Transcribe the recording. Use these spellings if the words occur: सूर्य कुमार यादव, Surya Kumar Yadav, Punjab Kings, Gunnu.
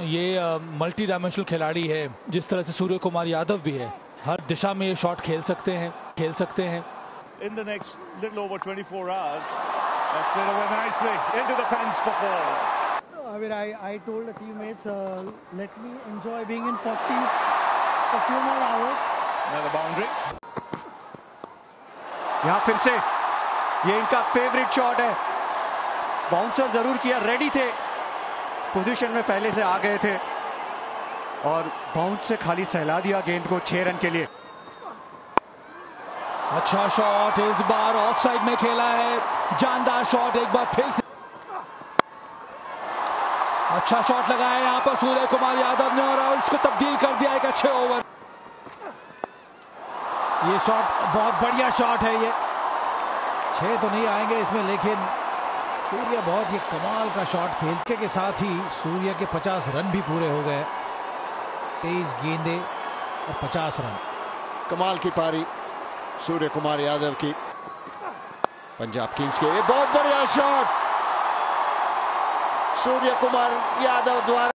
ये multi dimensional खिलाड़ी है, जिस तरह से सूर्य कुमार यादव भी है, हर दिशा में ये शॉट खेल सकते हैं। In the next little over 24 hours, that's played away nicely into the fence for four. I told the teammates, let me enjoy being in 40s for a few more hours. Another boundary. यहाँ फिर से ये इनका favourite shot है। Bouncer जरूर किया, ready थे, position में पहले से आ गए थे और बाउंस से खाली सहला दिया गेंद को 6 रन के लिए। अच्छा शॉट इस बार ऑफ साइड में खेला है, जानदार शॉट एक बार फिर से। अच्छा शॉट लगाया यहाँ पर सूर्य कुमार यादव ने और उसको तब्दील कर दिया एक अच्छे ओवर। ये शॉट बहुत बढ़िया शॉट है, ये 6 तो नहीं आएंगे इसमें, लेकिन सूर्य बहुत ही कमाल का शॉट खेलने के साथ ही सूर्य के 50 रन भी पूरे हो गए। 23 गेंदे और 50 रन, कमाल की पारी सूर्य कुमार यादव की। पंजाब किंग्स के बहुत बढ़िया शॉट सूर्य कुमार यादव द्वारा।